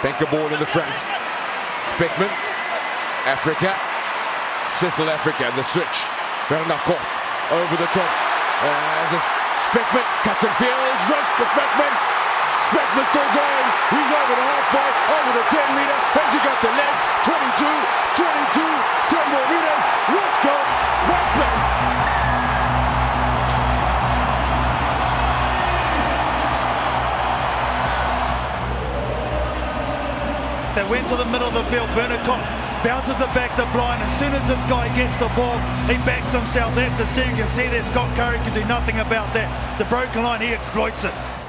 Benkeball in the front. Specman, Africa, Cecil Africa, the switch. Bernako over the top. Specman cuts and fields. Rosko Specman. Specman's still going. He's over the halfway, over the 10-meter. Has he got the legs? 22, 10 more meters. Rosko Specman. They went to the middle of the field. Bernacop bounces it back to Bryan. As soon as this guy gets the ball, he backs himself. That's the scene. You can see that Scott Curry can do nothing about that. The broken line, he exploits it.